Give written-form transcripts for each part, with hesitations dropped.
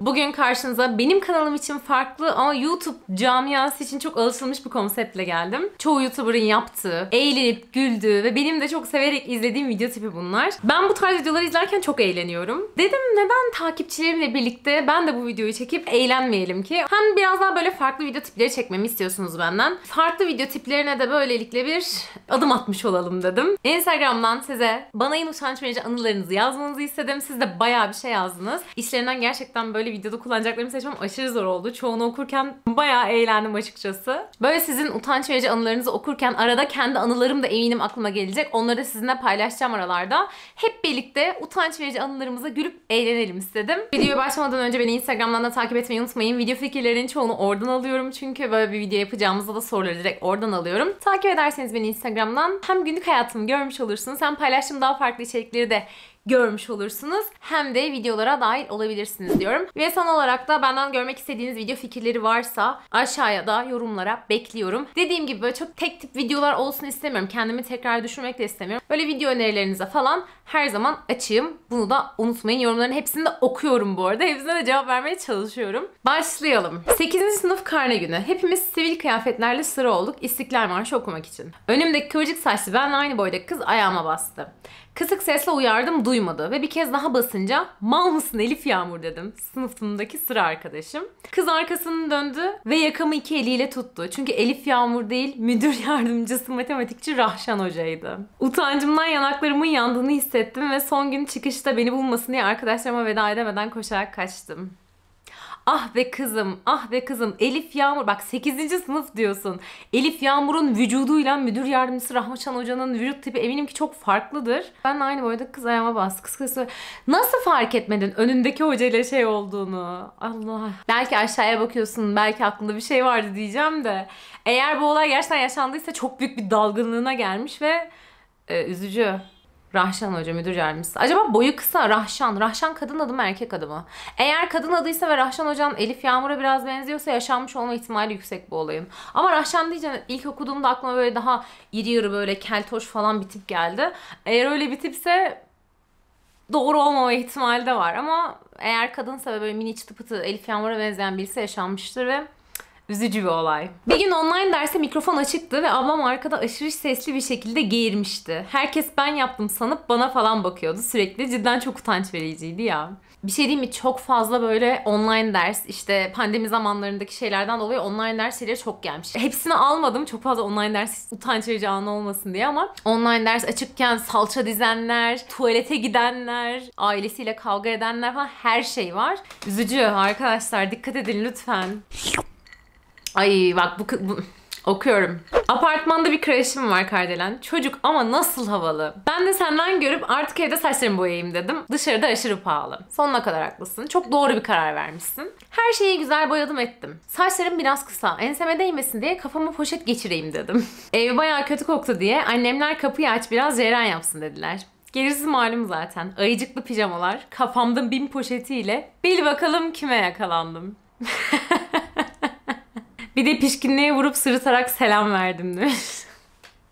Bugün karşınıza benim kanalım için farklı ama YouTube camiası için çok alışılmış bir konseptle geldim. Çoğu YouTuber'ın yaptığı, eğlenip güldüğü ve benim de çok severek izlediğim video tipi bunlar. Ben bu tarz videoları izlerken çok eğleniyorum. Dedim neden takipçilerimle birlikte ben de bu videoyu çekip eğlenmeyelim ki? Hem biraz daha böyle farklı video tipleri çekmemi istiyorsunuz benden. Farklı video tiplerine de böylelikle bir adım atmış olalım dedim. Instagram'dan size bana en utanç verici anılarınızı yazmanızı istedim. Siz de bayağı bir şey yazdınız. İşlerinden gerçekten böyle videoda kullanacaklarımı seçmem aşırı zor oldu. Çoğunu okurken bayağı eğlendim açıkçası. Böyle sizin utanç verici anılarınızı okurken arada kendi anılarım da eminim aklıma gelecek. Onları da sizinle paylaşacağım aralarda. Hep birlikte utanç verici anılarımıza gülüp eğlenelim istedim. Videoya başlamadan önce beni Instagram'dan da takip etmeyi unutmayın. Video fikirlerinin çoğunu oradan alıyorum. Çünkü böyle bir video yapacağımızda da soruları direkt oradan alıyorum. Takip ederseniz beni Instagram'dan hem günlük hayatımı görmüş olursunuz hem paylaştığım daha farklı içerikleri de görmüş olursunuz. Hem de videolara dahil olabilirsiniz diyorum. Ve son olarak da benden görmek istediğiniz video fikirleri varsa aşağıya da yorumlara bekliyorum. Dediğim gibi böyle çok tek tip videolar olsun istemiyorum. Kendimi tekrar düşürmek de istemiyorum. Böyle video önerilerinize falan her zaman açığım. Bunu da unutmayın. Yorumların hepsini de okuyorum bu arada. Hepsine de cevap vermeye çalışıyorum. Başlayalım. 8. sınıf karne günü. Hepimiz sivil kıyafetlerle sıra olduk İstiklal Marşı okumak için. Önümdeki kıvırcık saçlı benle aynı boydaki kız ayağıma bastı. Kısık sesle uyardım, duymadı ve bir kez daha basınca "Mal mısın Elif Yağmur?" dedim sınıfımdaki sıra arkadaşım. Kız arkasını döndü ve yakamı iki eliyle tuttu. Çünkü Elif Yağmur değil, müdür yardımcısı matematikçi Rahşan hocaydı. Utancımdan yanaklarımın yandığını hissettim ve son gün çıkışta beni bulmasın diye arkadaşlarıma veda edemeden koşarak kaçtım. Ah be kızım, ah be kızım. Elif Yağmur, bak 8. sınıf diyorsun. Elif Yağmur'un vücuduyla müdür yardımcısı Rahşan Hoca'nın vücut tipi eminim ki çok farklıdır. Ben de aynı boyda kız ayağıma bastı. Kız nasıl fark etmedin önündeki hocayla şey olduğunu? Allah. Belki aşağıya bakıyorsun, belki aklında bir şey vardı diyeceğim de. Eğer bu olay gerçekten yaşandıysa çok büyük bir dalgınlığına gelmiş ve üzücü. Rahşan Hoca müdür yardımcısı. Acaba boyu kısa Rahşan. Rahşan kadın adı mı erkek adı mı? Eğer kadın adıysa ve Rahşan Hoca'nın Elif Yağmur'a biraz benziyorsa yaşanmış olma ihtimali yüksek bu olayın. Ama Rahşan diyeceğim ilk okuduğumda aklıma böyle daha iri yarı böyle keltoş falan bir tip geldi. Eğer öyle bir tipse doğru olmama ihtimali de var ama eğer kadınsa ve böyle mini çıtı pıtı Elif Yağmur'a benzeyen birisi yaşanmıştır ve üzücü bir olay. Bir gün online derse mikrofon açıktı ve ablam arkada aşırı sesli bir şekilde geğirmişti. Herkes ben yaptım sanıp bana falan bakıyordu sürekli. Cidden çok utanç vericiydi ya. Bir şey diyeyim mi? Çok fazla böyle online ders, işte pandemi zamanlarındaki şeylerden dolayı online ders şeyleri çok gelmiş. Hepsini almadım. Çok fazla online ders utanç verici anı olmasın diye ama online ders açıkken salça dizenler, tuvalete gidenler, ailesiyle kavga edenler falan her şey var. Üzücü arkadaşlar. Dikkat edin lütfen. Ay bak bu okuyorum. Apartmanda bir kreşim var Kardelen. Çocuk ama nasıl havalı. Ben de senden görüp artık evde saçlarımı boyayayım dedim. Dışarıda aşırı pahalı. Sonuna kadar haklısın. Çok doğru bir karar vermişsin. Her şeyi güzel boyadım ettim. Saçlarım biraz kısa. Enseme değmesin diye kafama poşet geçireyim dedim. Ev bayağı kötü koktu diye annemler kapıyı aç biraz ceyran yapsın dediler. Gerisi malum zaten. Ayıcıklı pijamalar, kafamda bin poşetiyle bil bakalım kime yakalandım. Bir de pişkinliğe vurup sırıtarak selam verdim demiş.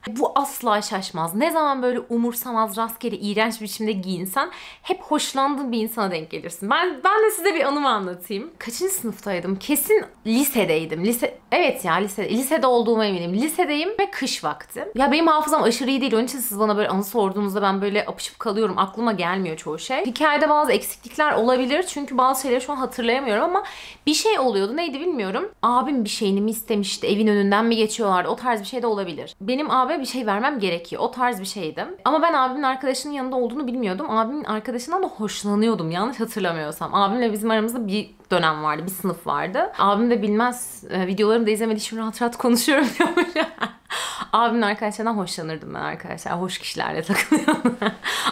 Bu asla şaşmaz. Ne zaman böyle umursamaz, rastgele, iğrenç biçimde giyinsen hep hoşlandığın bir insana denk gelirsin. Ben de size bir anımı anlatayım. Kaçıncı sınıftaydım? Kesin lisedeydim. Evet ya lisede olduğuma eminim. Lisedeyim ve kış vakti. Ya benim hafızam aşırı iyi değil. Onun için siz bana böyle anı sorduğunuzda ben böyle apışıp kalıyorum. Aklıma gelmiyor çoğu şey. Hikayede bazı eksiklikler olabilir. Çünkü bazı şeyleri şu an hatırlayamıyorum ama bir şey oluyordu. Neydi bilmiyorum. Abim bir şeyini mi istemişti? Evin önünden mi geçiyorlardı? O tarz bir şey de olabilir. Benim abim bir şey vermem gerekiyor. O tarz bir şeydim. Ama ben abimin arkadaşının yanında olduğunu bilmiyordum. Abimin arkadaşından da hoşlanıyordum. Yanlış hatırlamıyorsam. Abimle bizim aramızda bir dönem vardı. Bir sınıf vardı. Abim de bilmez. Videolarımı da izlemediği için rahat rahat konuşuyorum diyormuş. Abimin arkadaşlarından hoşlanırdım ben arkadaşlar. Hoş kişilerle takılıyordum.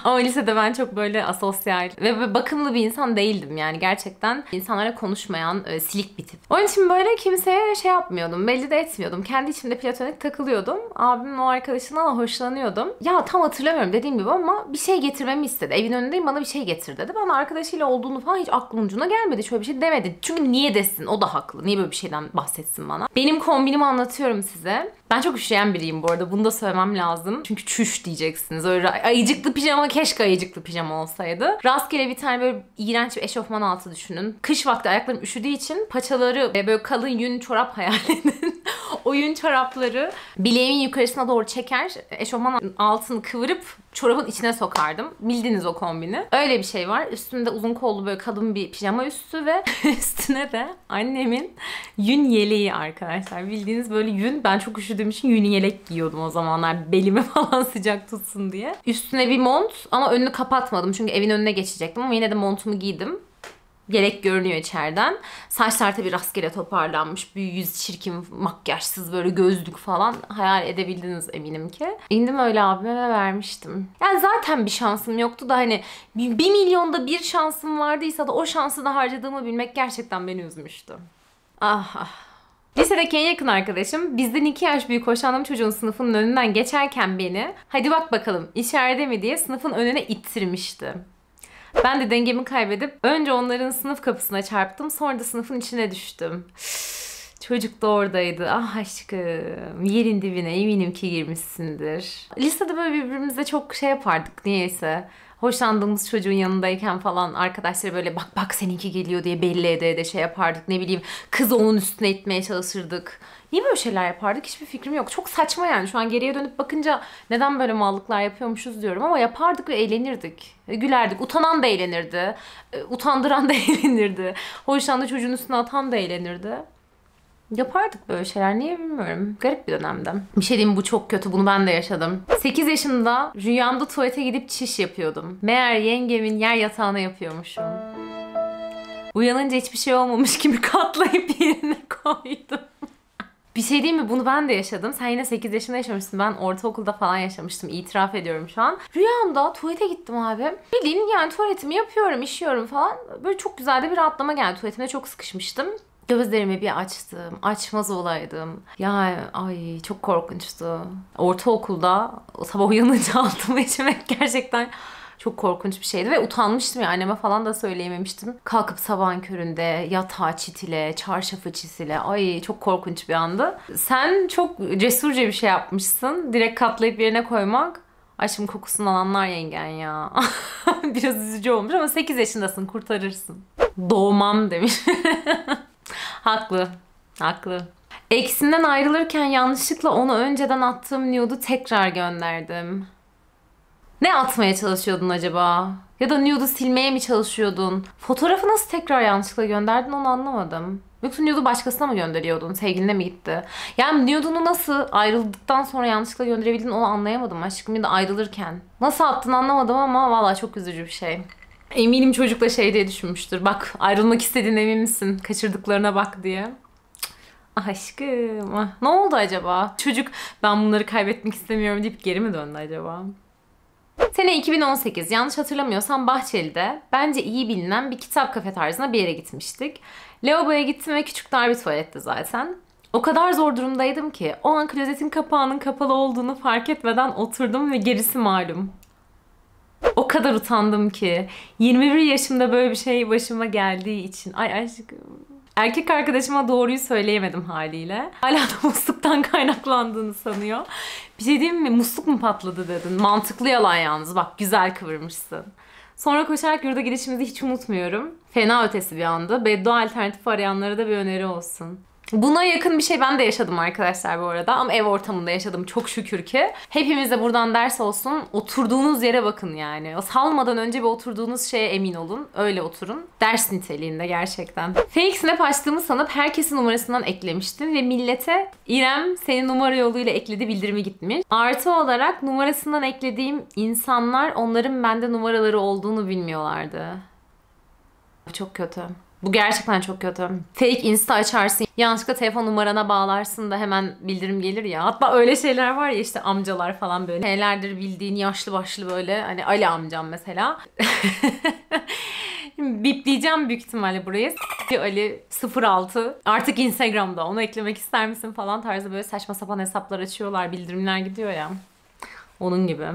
Ama lisede ben çok böyle asosyal ve bakımlı bir insan değildim yani. Gerçekten insanlara konuşmayan silik bir tip. Onun için böyle kimseye şey yapmıyordum. Belli de etmiyordum. Kendi içimde platonik takılıyordum. Abimin o arkadaşından da hoşlanıyordum. Ya tam hatırlamıyorum dediğim gibi ama bir şey getirmemi istedi. Evin önündeyim bana bir şey getir dedi. Bana arkadaşıyla olduğunu falan hiç aklım ucuna gelmedi. Şöyle bir şey demedi. Çünkü niye desin? O da haklı. Niye böyle bir şeyden bahsetsin bana? Benim kombinimi anlatıyorum size. Ben çok üşüyen biriyim bu arada. Bunu da söylemem lazım. Çünkü çüş diyeceksiniz. Öyle Ayıcıklı pijama, keşke ayıcıklı pijama olsaydı. Rastgele bir tane böyle iğrenç bir eşofman altı düşünün. Kış vakti ayaklarım üşüdüğü için paçaları böyle kalın yün çorap hayal edin. O yün çorapları bileğimin yukarısına doğru çeker, eşofman altını kıvırıp çorabın içine sokardım. Bildiniz o kombini. Öyle bir şey var. Üstümde uzun kollu böyle kalın bir pijama üstü ve üstüne de annemin yün yeleği arkadaşlar. Bildiğiniz böyle yün. Ben çok üşüdüğüm için yün yelek giyiyordum o zamanlar. Belimi falan sıcak tutsun diye. Üstüne bir mont ama önünü kapatmadım. Çünkü evin önüne geçecektim ama yine de montumu giydim. Gerek görünüyor içeriden. Saçlar tabii rastgele toparlanmış. Bir yüz çirkin, makyajsız, böyle gözlük falan. Hayal edebildiniz eminim ki. İndim öyle abime ve vermiştim. Yani zaten bir şansım yoktu da hani 1 milyonda 1 şansım vardıysa da o şansı da harcadığımı bilmek gerçekten beni üzmüştü. Ah ah. Lisedeki en yakın arkadaşım bizden 2 yaş büyük hoşlandığım çocuğun sınıfının önünden geçerken beni "hadi bak bakalım içeride mi" diye sınıfın önüne ittirmişti. Ben de dengemi kaybedip önce onların sınıf kapısına çarptım, sonra da sınıfın içine düştüm. Çocuk da oradaydı. Ah aşkım, yerin dibine eminim ki girmişsindir. Lisede böyle birbirimize çok şey yapardık niyeyse. Hoşlandığımız çocuğun yanındayken falan arkadaşlara böyle bak bak seninki geliyor diye belli ede şey yapardık. Ne bileyim, kızı onun üstüne itmeye çalışırdık. Niye böyle şeyler yapardık hiçbir fikrim yok. Çok saçma yani, şu an geriye dönüp bakınca neden böyle mallıklar yapıyormuşuz diyorum ama yapardık ve eğlenirdik. Gülerdik. Utanan da eğlenirdi. Utandıran da eğlenirdi. Hoşlandığı çocuğun üstüne atan da eğlenirdi. Yapardık böyle şeyler. Niye bilmiyorum. Garip bir dönemde. Bir şey diyeyim, bu çok kötü. Bunu ben de yaşadım. 8 yaşında rüyamda tuvalete gidip çiş yapıyordum. Meğer yengemin yer yatağına yapıyormuşum. Uyanınca hiçbir şey olmamış gibi katlayıp yerine koydum. Bir şey diyeyim mi? Bunu ben de yaşadım. Sen yine 8 yaşında yaşamışsın. Ben ortaokulda falan yaşamıştım. İtiraf ediyorum şu an. Rüyamda tuvalete gittim abi. Bildiğin yani tuvaletimi yapıyorum, işiyorum falan. Böyle çok güzel de bir rahatlama geldi. Tuvaletimde çok sıkışmıştım. Gözlerimi bir açtım. Açmaz olaydım. Ya ay çok korkunçtu. Ortaokulda sabah uyanınca altıma içmek gerçekten çok korkunç bir şeydi ve utanmıştım ya, anneme falan da söyleyememiştim. Kalkıp sabahın köründe yatağı çitile, çarşafı çitile. Ay çok korkunç bir andı. Sen çok cesurca bir şey yapmışsın. Direkt katlayıp yerine koymak. Ay şimdi kokusunu alanlar yengen ya. Biraz üzücü olmuş ama 8 yaşındasın, kurtarırsın. Doğmam demiş. Haklı. Haklı. Eksinden ayrılırken yanlışlıkla onu önceden attığım nude'u tekrar gönderdim. Ne atmaya çalışıyordun acaba? Ya da nude'u silmeye mi çalışıyordun? Fotoğrafı nasıl tekrar yanlışlıkla gönderdin onu anlamadım. Yoksa nude'u başkasına mı gönderiyordun? Sevgiline mi gitti? Yani nude'unu nasıl ayrıldıktan sonra yanlışlıkla gönderebildin onu anlayamadım aşkım. Ya da ayrılırken. Nasıl attın anlamadım ama valla çok üzücü bir şey. Eminim çocuk da şey diye düşünmüştür. Bak ayrılmak istediğin emin misin? Kaçırdıklarına bak diye. Aşkım. Ah. Ne oldu acaba? Çocuk ben bunları kaybetmek istemiyorum deyip geri mi döndü acaba? Sene 2018. Yanlış hatırlamıyorsam Bahçeli'de bence iyi bilinen bir kitap kafe tarzına bir yere gitmiştik. Lavaboya gittim ve küçük dar bir tuvaletti zaten. O kadar zor durumdaydım ki o an klozetin kapağının kapalı olduğunu fark etmeden oturdum ve gerisi malum. O kadar utandım ki. 21 yaşımda böyle bir şey başıma geldiği için. Ay aşkım. Erkek arkadaşıma doğruyu söyleyemedim haliyle. Hala da musluktan kaynaklandığını sanıyor. Bir şey diyeyim mi? Musluk mu patladı dedin? Mantıklı yalan yalnız. Bak güzel kıvırmışsın. Sonra koşarak yurda girişimizi hiç unutmuyorum. Fena ötesi bir anda. Beddua alternatifi arayanlara da bir öneri olsun. Buna yakın bir şey ben de yaşadım arkadaşlar bu arada ama ev ortamında yaşadım çok şükür ki. Hepimiz de buradan ders olsun, oturduğunuz yere bakın yani. Salmadan önce bir oturduğunuz şeye emin olun, öyle oturun. Ders niteliğinde gerçekten. Fake snap açtığımı sanıp herkesin numarasından eklemiştim ve millete İrem seni numara yoluyla ekledi bildirimi gitmiş. Artı olarak numarasından eklediğim insanlar onların bende numaraları olduğunu bilmiyorlardı. Çok kötü. Bu gerçekten çok kötü. Fake insta açarsın. Yanlışlıkla telefon numarana bağlarsın da hemen bildirim gelir ya. Hatta öyle şeyler var ya işte amcalar falan böyle. Şeylerdir bildiğin yaşlı başlı böyle. Hani Ali amcam mesela. Bipleyeceğim büyük ihtimalle burayı. Ali 06 artık Instagram'da onu eklemek ister misin falan tarzı böyle saçma sapan hesaplar açıyorlar. Bildirimler gidiyor ya. Onun gibi.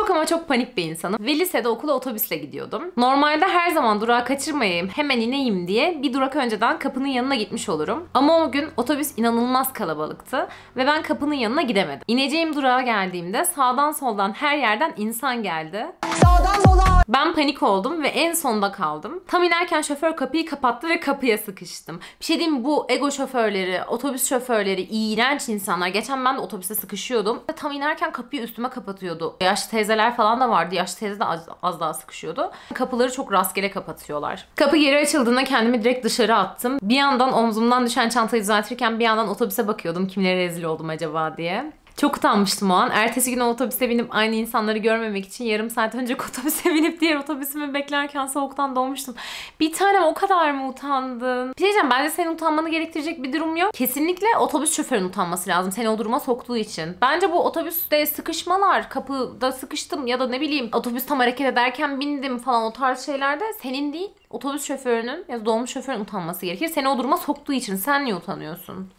Çok ama çok panik bir insanım. Ve lisede okula otobüsle gidiyordum. Normalde her zaman durağı kaçırmayayım, hemen ineyim diye bir durak önceden kapının yanına gitmiş olurum. Ama o gün otobüs inanılmaz kalabalıktı ve ben kapının yanına gidemedim. İneceğim durağa geldiğimde sağdan soldan her yerden insan geldi. Sağdan sola. Ben panik oldum ve en sonda kaldım. Tam inerken şoför kapıyı kapattı ve kapıya sıkıştım. Bir şey diyeyim, bu ego şoförleri, otobüs şoförleri iğrenç insanlar. Geçen ben de otobüste sıkışıyordum. Tam inerken kapıyı üstüme kapatıyordu. Yaşlı teyzeler falan da vardı. Yaşlı teyze de az daha sıkışıyordu. Kapıları çok rastgele kapatıyorlar. Kapı geri açıldığında kendimi direkt dışarı attım. Bir yandan omzumdan düşen çantayı düzeltirken bir yandan otobüse bakıyordum. Kimlere rezil oldum acaba diye. Çok utanmıştım o an. Ertesi gün otobüse binip aynı insanları görmemek için yarım saat önce otobüse binip diğer otobüsümü beklerken soğuktan donmuştum. Bir tanem, o kadar mı utandın? Bir şey diyeceğim, bence senin utanmanı gerektirecek bir durum yok. Kesinlikle otobüs şoförünün utanması lazım seni o duruma soktuğu için. Bence bu otobüste sıkışmalar, kapıda sıkıştım ya da ne bileyim otobüs tam hareket ederken bindim falan, o tarz şeylerde senin değil otobüs şoförünün ya da dolmuş şoförünün utanması gerekir. Seni o duruma soktuğu için sen niye utanıyorsun?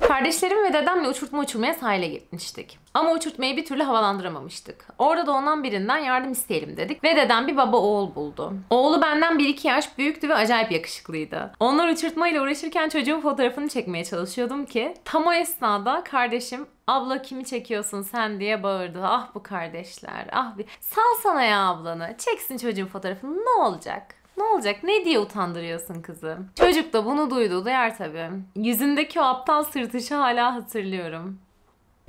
Kardeşlerim ve dedemle uçurtmaya sahile gitmiştik. Ama uçurtmayı bir türlü havalandıramamıştık. Orada da ondan birinden yardım isteyelim dedik ve dedem bir baba oğul buldu. Oğlu benden 1-2 yaş büyüktü ve acayip yakışıklıydı. Onlar uçurtmayla uğraşırken çocuğun fotoğrafını çekmeye çalışıyordum ki tam o esnada kardeşim "Abla kimi çekiyorsun sen?" diye bağırdı. Ah bu kardeşler, ah bir salsana ya ablanı, çeksin çocuğun fotoğrafını, ne olacak? Ne olacak? Ne diye utandırıyorsun kızı? Çocuk da bunu duydu. Duyar tabii. Yüzündeki o aptal sırtışı hala hatırlıyorum.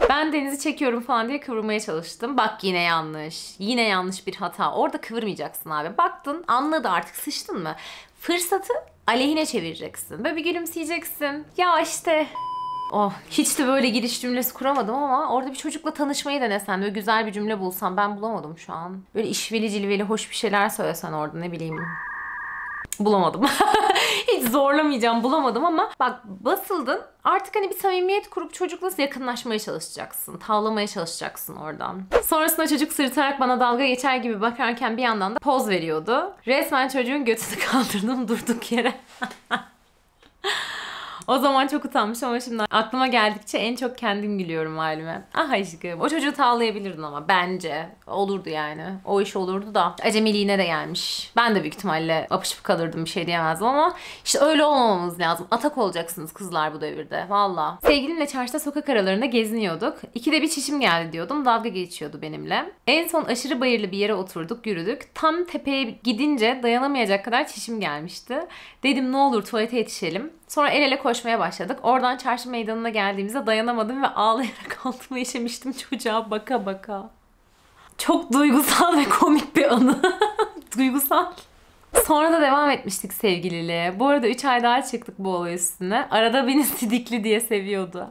Ben denizi çekiyorum falan diye kıvırmaya çalıştım. Bak yine yanlış. Yine yanlış bir hata. Orada kıvırmayacaksın abi. Baktın, anladı, artık sıçtın mı? Fırsatı aleyhine çevireceksin. Böyle bir gülümseyeceksin. Ya işte... Oh, hiç de böyle giriş cümlesi kuramadım ama orada bir çocukla tanışmayı denesen, böyle güzel bir cümle bulsan, ben bulamadım şu an. Böyle işveli cilveli hoş bir şeyler söylesen orada, ne bileyim. Bulamadım. Hiç zorlamayacağım, bulamadım ama bak basıldın. Artık hani bir samimiyet kurup çocukla yakınlaşmaya çalışacaksın. Tavlamaya çalışacaksın oradan. Sonrasında çocuk sırıtarak bana dalga geçer gibi bakarken bir yandan da poz veriyordu. Resmen çocuğun götünü kaldırdım durduk yere. O zaman çok utanmış ama şimdi aklıma geldikçe en çok kendim gülüyorum halime. Ah aşkım, o çocuğu tavlayabilirdin ama bence. Olurdu yani. O iş olurdu da. Acemiliğine de gelmiş. Ben de büyük ihtimalle apışıp kalırdım, bir şey diyemezdim ama işte öyle olmamamız lazım. Atak olacaksınız kızlar bu devirde. Valla. Sevgilimle çarşıda sokak aralarında geziniyorduk. İkide bir çişim geldi diyordum. Dalga geçiyordu benimle. En son aşırı bayırlı bir yere oturduk, yürüdük. Tam tepeye gidince dayanamayacak kadar çişim gelmişti. Dedim ne olur tuvalete yetişelim. Sonra el ele koşmaya başladık. Oradan çarşı meydanına geldiğimizde dayanamadım ve ağlayarak altıma işemiştim çocuğa baka baka. Çok duygusal ve komik bir anı. Duygusal. Sonra da devam etmiştik sevgililiğe. Bu arada 3 ay daha çıktık bu olay üstüne. Arada beni sidikli diye seviyordu.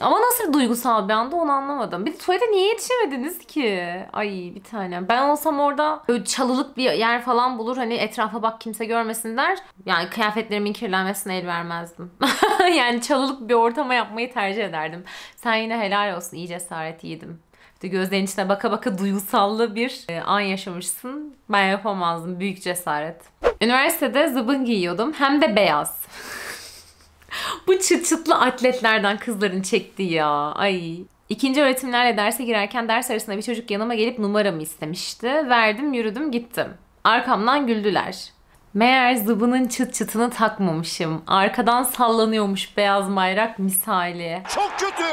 Ama nasıl duygusal bir anda onu anlamadım. Bir de tuvalete niye yetişemediniz ki? Ay bir tane. Ben olsam orada böyle çalılık bir yer falan bulur. Hani etrafa bak kimse görmesin der. Yani kıyafetlerimin kirlenmesine el vermezdim. Yani çalılık bir ortama yapmayı tercih ederdim. Sen yine helal olsun. İyi cesaret, yiğidim. İşte gözlerin içine baka baka duygusallı bir an yaşamışsın. Ben yapamazdım. Büyük cesaret. Üniversitede zıbın giyiyordum. Hem de beyaz. Bu çıt çıtlı atletlerden kızların çekti ya. Ay. İkinci öğretimlerle derse girerken ders arasında bir çocuk yanıma gelip numaramı istemişti. Verdim, yürüdüm, gittim. Arkamdan güldüler. Meğer zıbının çıt çıtını takmamışım. Arkadan sallanıyormuş beyaz bayrak misali. Çok kötü.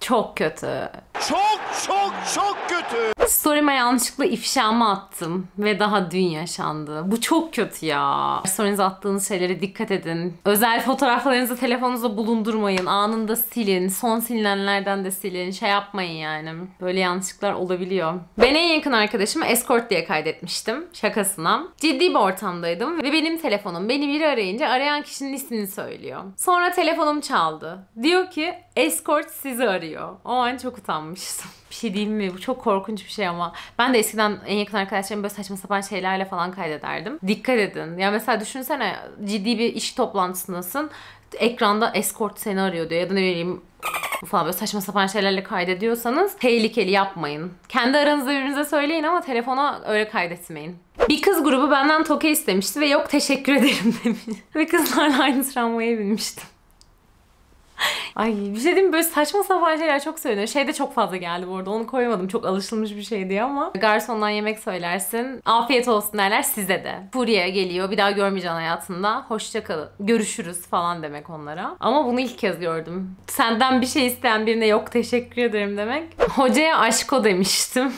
Çok kötü. Çok çok çok kötü. Story'me yanlışlıkla ifşamı attım ve daha dün yaşandı. Bu çok kötü ya. Story'nize attığınız şeylere dikkat edin. Özel fotoğraflarınızı telefonunuzda bulundurmayın. Anında silin. Son silinenlerden de silin. Şey yapmayın yani. Böyle yanlışlıklar olabiliyor. Ben en yakın arkadaşımı escort diye kaydetmiştim. Şakasına. Ciddi bir ortamdaydım ve benim telefonum beni biri arayınca arayan kişinin ismini söylüyor. Sonra telefonum çaldı. Diyor ki escort sizi arıyor. O an çok utanmıştım. Bir şey diyeyim mi? Bu çok korkunç bir şey ama. Ben de eskiden en yakın arkadaşlarım böyle saçma sapan şeylerle falan kaydederdim. Dikkat edin. Ya mesela düşünsene, ciddi bir iş toplantısındasın. Ekranda escort seni arıyor diyor. Ya da ne bileyim falan, böyle saçma sapan şeylerle kaydediyorsanız tehlikeli, yapmayın. Kendi aranızda birbirinize söyleyin ama telefona öyle kaydetmeyin. Bir kız grubu benden toke istemişti ve yok teşekkür ederim demiş. Ve kızlarla aynı tramvaya binmiştim. Ay bir şey diyeyim mi? Böyle saçma sapan şeyler çok söyleniyor. Şey de çok fazla geldi bu arada. Onu koymadım. Çok alışılmış bir şey diye ama. Garsondan yemek söylersin. Afiyet olsun derler size de. Furya geliyor. Bir daha görmeyeceksin hayatında. Hoşçakalın. Görüşürüz falan demek onlara. Ama bunu ilk kez gördüm. Senden bir şey isteyen birine yok teşekkür ederim demek. Hocaya aşko demiştim.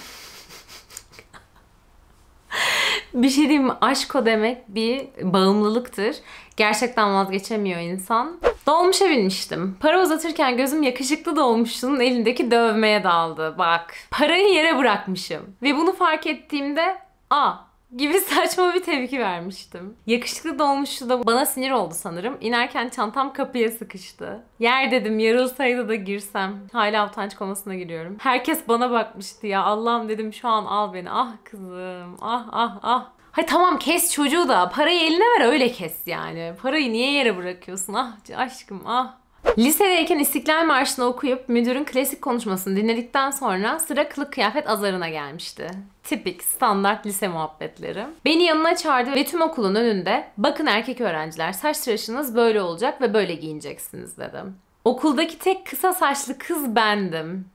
Bir şey diyeyim mi? Aşko demek bir bağımlılıktır. Gerçekten vazgeçemiyor insan. Dolmuşa binmiştim. Para uzatırken gözüm yakışıklı dolmuşçunun elindeki dövmeye daldı. Bak. Parayı yere bırakmışım. Ve bunu fark ettiğimde "Aa!" gibi saçma bir tepki vermiştim. Yakışıklı dolmuşçu da bana sinir oldu sanırım. İnerken çantam kapıya sıkıştı. Yer dedim, yarılsaydı da girsem. Hala utanç komasına giriyorum. Herkes bana bakmıştı ya. Allah'ım dedim şu an al beni. Ah kızım. Ah ah ah. Hay tamam kes çocuğu da. Parayı eline ver öyle kes yani. Parayı niye yere bırakıyorsun? Ah aşkım ah. Lisedeyken İstiklal Marşı'nı okuyup müdürün klasik konuşmasını dinledikten sonra sıra kılık kıyafet azarına gelmişti. Tipik, standart lise muhabbetleri. Beni yanına çağırdı ve tüm okulun önünde bakın erkek öğrenciler saç tıraşınız böyle olacak ve böyle giyineceksiniz dedim. Okuldaki tek kısa saçlı kız bendim.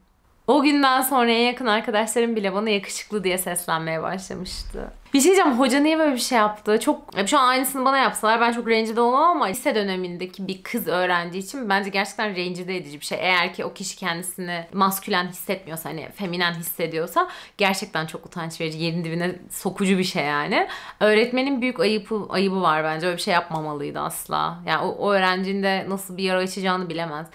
O günden sonra en yakın arkadaşlarım bile bana yakışıklı diye seslenmeye başlamıştı. Bir şey diyeceğim, hoca niye böyle bir şey yaptı? Şu an aynısını bana yapsalar ben çok rencide olmam ama lise dönemindeki bir kız öğrenci için bence gerçekten rencide edici bir şey. Eğer ki o kişi kendisini maskülen hissetmiyorsa, hani feminen hissediyorsa gerçekten çok utanç verici, yerin dibine sokucu bir şey yani. Öğretmenin büyük ayıbı var bence. Öyle bir şey yapmamalıydı asla. Yani o öğrencinin de nasıl bir yara açacağını bilemez.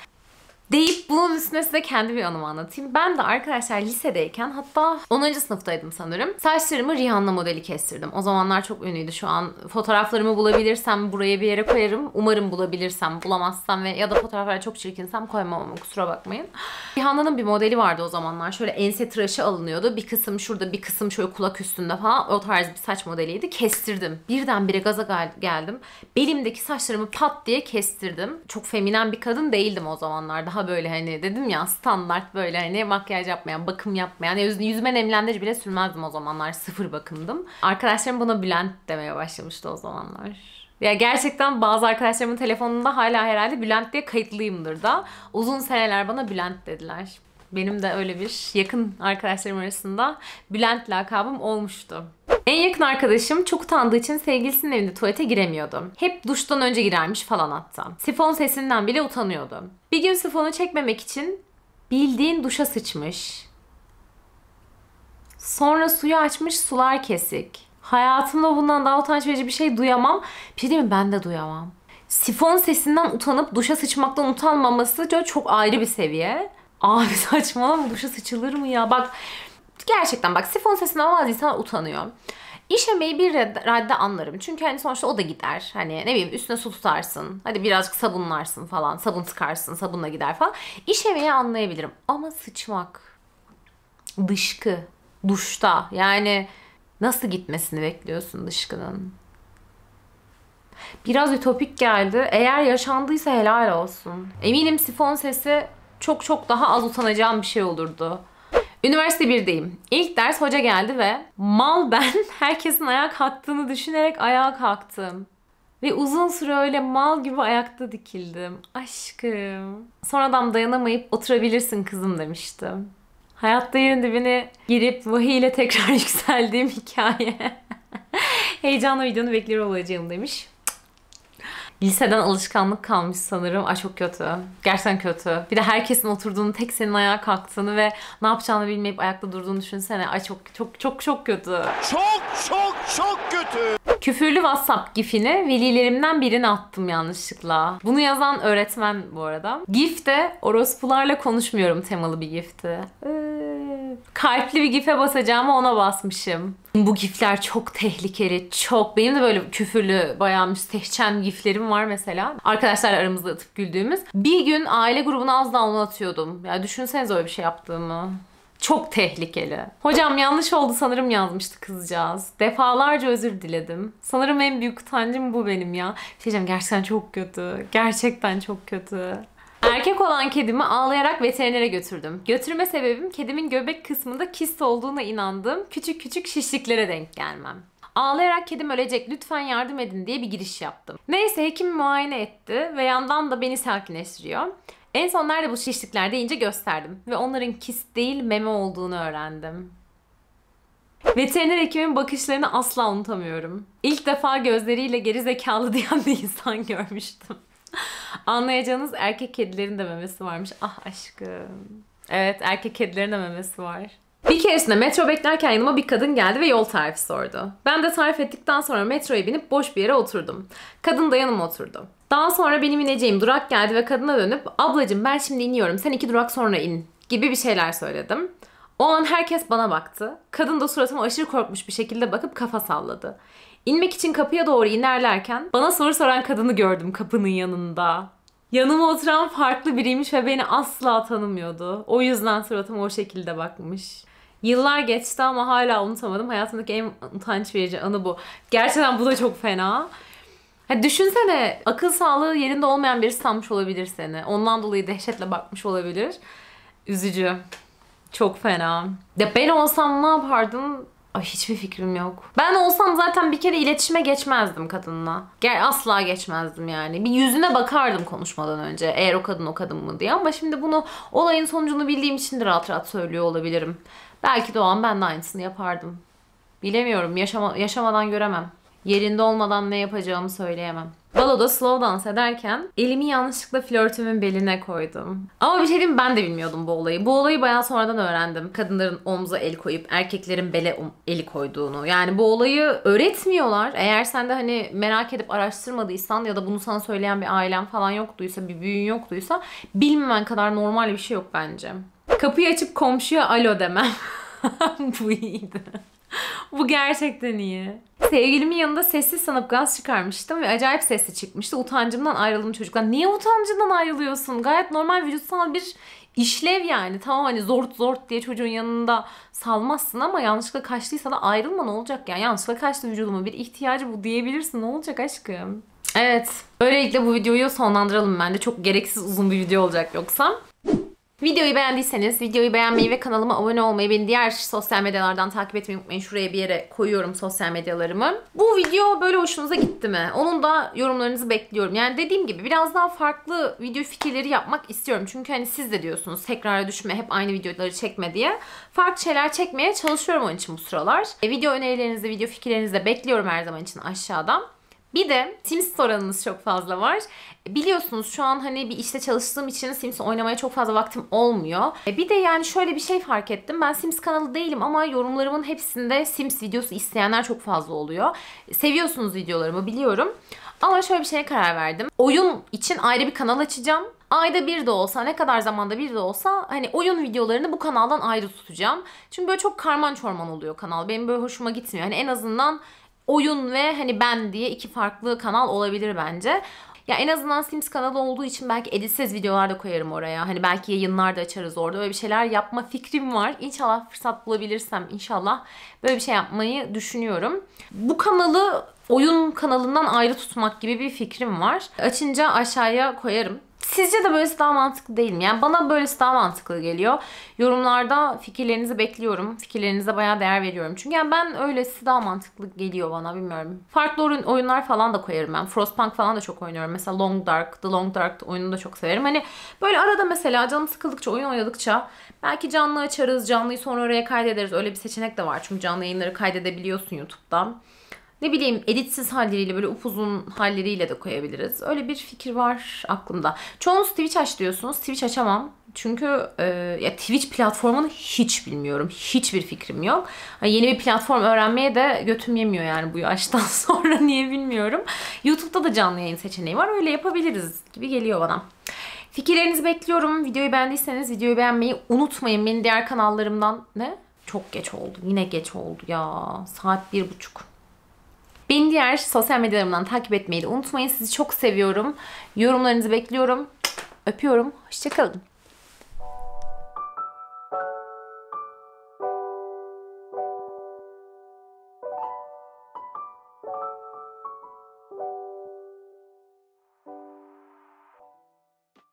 Deyip bunun üstüne size kendi bir anımı anlatayım. Ben de arkadaşlar lisedeyken hatta 10. sınıftaydım sanırım. Saçlarımı Rihanna modeli kestirdim. O zamanlar çok ünlüydü şu an. Fotoğraflarımı bulabilirsem buraya bir yere koyarım. Umarım bulabilirsem, bulamazsam ve ya da fotoğraflara çok çirkinsem koymam ama kusura bakmayın. Rihanna'nın bir modeli vardı o zamanlar. Şöyle ense tıraşı alınıyordu. Bir kısım şurada, bir kısım şöyle kulak üstünde falan. O tarz bir saç modeliydi. Kestirdim. Birdenbire gaza geldim. Belimdeki saçlarımı pat diye kestirdim. Çok feminen bir kadın değildim o zamanlarda. Daha böyle hani dedim ya standart böyle hani makyaj yapmayan, bakım yapmayan, yüzüme nemlendirici bile sürmezdim o zamanlar. Sıfır bakımdım. Arkadaşlarım bana Bülent demeye başlamıştı o zamanlar. Ya gerçekten bazı arkadaşlarımın telefonunda hala herhalde Bülent diye kayıtlıyımdır da. Uzun seneler bana Bülent dediler. Benim de öyle bir yakın arkadaşlarım arasında Bülent lakabım olmuştu. En yakın arkadaşım çok utandığı için sevgilisinin evinde tuvalete giremiyordu. Hep duştan önce girermiş falan hatta. Sifon sesinden bile utanıyordu. Bir gün sifonu çekmemek için bildiğin duşa sıçmış. Sonra suyu açmış, sular kesik. Hayatımda bundan daha utanç verici bir şey duyamam. Bir şey değil mi? Ben de duyamam. Sifon sesinden utanıp duşa sıçmaktan utanmaması çok ayrı bir seviye. Abi saçmalama, duşa sıçılır mı ya? Bak... Gerçekten bak sifon sesinden bazı insan utanıyor. İş emeği bir radde anlarım. Çünkü hani sonuçta o da gider. Hani ne bileyim üstüne su tutarsın. Hadi birazcık sabunlarsın falan. Sabun sıkarsın. Sabunla gider falan. İş emeği anlayabilirim. Ama sıçmak. Dışkı. Duşta. Yani nasıl gitmesini bekliyorsun dışkının? Biraz ütopik geldi. Eğer yaşandıysa helal olsun. Eminim sifon sesi çok çok daha az utanacağım bir şey olurdu. Üniversite 1'deyim. İlk ders hoca geldi ve mal ben herkesin ayağa kalktığını düşünerek ayağa kalktım. Ve uzun süre öyle mal gibi ayakta dikildim. Aşkım. Sonradan dayanamayıp oturabilirsin kızım demiştim. Hayatta yerin dibine girip vahiy ile tekrar yükseldiğim hikaye. Heyecanla videonu bekliyor olacağım demiş. Liseden alışkanlık kalmış sanırım. Ay çok kötü. Gerçekten kötü. Bir de herkesin oturduğunu, tek senin ayağa kalktığını ve ne yapacağını bilmeyip ayakta durduğunu düşünsene. Ay çok çok çok çok kötü. Çok çok çok kötü. Küfürlü WhatsApp gifini velilerimden birine attım yanlışlıkla. Bunu yazan öğretmen bu arada. Gif de orospularla konuşmuyorum temalı bir gifti. Kalpli bir gife basacağıma ona basmışım. Bu gifler çok tehlikeli, çok. Benim de böyle küfürlü, bayağı müstehcen giflerim var mesela. Arkadaşlar aramızda atıp güldüğümüz. Bir gün aile grubuna az daha onu atıyordum. Ya düşünsenize öyle bir şey yaptığımı. Çok tehlikeli. Hocam yanlış oldu sanırım yazmıştı kızcağız. Defalarca özür diledim. Sanırım en büyük utancım bu benim ya. Bir şey diyeceğim, gerçekten çok kötü. Gerçekten çok kötü. Erkek olan kedimi ağlayarak veterinere götürdüm. Götürme sebebim kedimin göbek kısmında kist olduğuna inandığım küçük küçük şişliklere denk gelmem. Ağlayarak kedim ölecek lütfen yardım edin diye bir giriş yaptım. Neyse hekim muayene etti ve yandan da beni sakinleştiriyor. En son nerede bu şişlikler deyince gösterdim ve onların kist değil meme olduğunu öğrendim. Veteriner hekimin bakışlarını asla unutamıyorum. İlk defa gözleriyle geri zekalı diyen bir insan görmüştüm. Anlayacağınız erkek kedilerin de memesi varmış. Ah aşkım. Evet, erkek kedilerin de memesi var. Bir keresinde metro beklerken yanıma bir kadın geldi ve yol tarifi sordu. Ben de tarif ettikten sonra metroya binip boş bir yere oturdum. Kadın da yanıma oturdu. Daha sonra benim ineceğim durak geldi ve kadına dönüp "Ablacığım ben şimdi iniyorum, sen 2 durak sonra in" gibi bir şeyler söyledim. O an herkes bana baktı. Kadın da suratıma aşırı korkmuş bir şekilde bakıp kafa salladı. İnmek için kapıya doğru inerlerken bana soru soran kadını gördüm kapının yanında. Yanıma oturan farklı biriymiş ve beni asla tanımıyordu. O yüzden suratıma o şekilde bakmış. Yıllar geçti ama hala unutamadım. Hayatımdaki en utanç verici anı bu. Gerçekten bu da çok fena. Ha, düşünsene, akıl sağlığı yerinde olmayan birisi sanmış olabilir seni. Ondan dolayı dehşetle bakmış olabilir. Üzücü. Çok fena. Ya ben olsam ne yapardım? Ay hiçbir fikrim yok. Ben olsam zaten bir kere iletişime geçmezdim kadınla. Asla geçmezdim yani. Bir yüzüne bakardım konuşmadan önce. Eğer o kadın mı diye. Ama şimdi bunu, olayın sonucunu bildiğim için de rahat rahat söylüyor olabilirim. Belki de o an ben de aynısını yapardım. Bilemiyorum. Yaşamadan göremem. Yerinde olmadan ne yapacağımı söyleyemem. Baloda slow dance ederken elimi yanlışlıkla flörtümün beline koydum. Ama bir şey diyeyim, ben de bilmiyordum bu olayı. Bu olayı bayağı sonradan öğrendim. Kadınların omza el koyup erkeklerin bele eli koyduğunu. Yani bu olayı öğretmiyorlar. Eğer sen de hani merak edip araştırmadıysan ya da bunu sana söyleyen bir ailen falan yoktuysa, bir büyüğün yoktuysa, bilmemen kadar normal bir şey yok bence. Kapıyı açıp komşuya alo demem. Bu iyiydi. Bu gerçekten iyi. Sevgilimin yanında sessiz sanıp gaz çıkarmıştım ve acayip sesli çıkmıştı. Utancımdan ayrıldım çocuklar. Niye utancından ayrılıyorsun? Gayet normal vücutsal bir işlev yani. Tamam hani zort zort diye çocuğun yanında salmazsın ama yanlışlıkla kaçtıysa da ayrılma, ne olacak ya? Yanlışlıkla kaçtı, vücudumun bir ihtiyacı bu diyebilirsin. Ne olacak aşkım? Evet. Böylelikle bu videoyu sonlandıralım bence. Çok gereksiz uzun bir video olacak yoksa. Videoyu beğendiyseniz videoyu beğenmeyi ve kanalıma abone olmayı, beni diğer sosyal medyalardan takip etmeyi unutmayın. Şuraya bir yere koyuyorum sosyal medyalarımı. Bu video böyle hoşunuza gitti mi? Onun da yorumlarınızı bekliyorum. Yani dediğim gibi biraz daha farklı video fikirleri yapmak istiyorum. Çünkü hani siz de diyorsunuz tekrara düşme, hep aynı videoları çekme diye. Farklı şeyler çekmeye çalışıyorum onun için bu sıralar. Video önerilerinizi, video fikirlerinizi de bekliyorum her zaman için aşağıdan. Bir de Sims soranınız çok fazla var. Biliyorsunuz şu an hani bir işte çalıştığım için Sims oynamaya çok fazla vaktim olmuyor. Bir de yani şöyle bir şey fark ettim. Ben Sims kanalı değilim ama yorumlarımın hepsinde Sims videosu isteyenler çok fazla oluyor. Seviyorsunuz videolarımı biliyorum. Ama şöyle bir şeye karar verdim. Oyun için ayrı bir kanal açacağım. Ayda bir de olsa, ne kadar zamanda bir de olsa hani oyun videolarını bu kanaldan ayrı tutacağım. Çünkü böyle çok karman çorman oluyor kanal. Benim böyle hoşuma gitmiyor. Hani en azından oyun ve hani ben diye 2 farklı kanal olabilir bence. Ya en azından Sims kanalı olduğu için belki editsiz videolar da koyarım oraya. Hani belki yayınlar da açarız orada. Böyle bir şeyler yapma fikrim var. İnşallah fırsat bulabilirsem inşallah böyle bir şey yapmayı düşünüyorum. Bu kanalı oyun kanalından ayrı tutmak gibi bir fikrim var. Açınca aşağıya koyarım. Sizce de böylesi daha mantıklı değil mi? Yani bana böylesi daha mantıklı geliyor. Yorumlarda fikirlerinizi bekliyorum. Fikirlerinize bayağı değer veriyorum. Çünkü yani ben öylesi daha mantıklı geliyor bana, bilmiyorum. Farklı oyunlar falan da koyarım ben. Frostpunk falan da çok oynuyorum. Mesela Long Dark, The Long Dark oyununu da çok severim. Hani böyle arada mesela canım sıkıldıkça, oyun oynadıkça belki canlı açarız. Canlıyı sonra oraya kaydederiz. Öyle bir seçenek de var. Çünkü canlı yayınları kaydedebiliyorsun YouTube'da. Ne bileyim, editsiz halleriyle, böyle upuzun halleriyle de koyabiliriz. Öyle bir fikir var aklımda. Çoğunuz Twitch aç diyorsunuz. Twitch açamam. Çünkü ya Twitch platformunu hiç bilmiyorum. Hiçbir fikrim yok. Yani yeni bir platform öğrenmeye de götüm yemiyor yani bu yaştan sonra. Niye bilmiyorum. YouTube'da da canlı yayın seçeneği var. Öyle yapabiliriz gibi geliyor bana. Fikirlerinizi bekliyorum. Videoyu beğendiyseniz videoyu beğenmeyi unutmayın. Beni diğer kanallarımdan... Ne? Çok geç oldu. Yine geç oldu ya. Saat 1:30. Beni diğer sosyal medyalarımdan takip etmeyi de unutmayın. Sizi çok seviyorum. Yorumlarınızı bekliyorum. Öpüyorum. Hoşça kalın.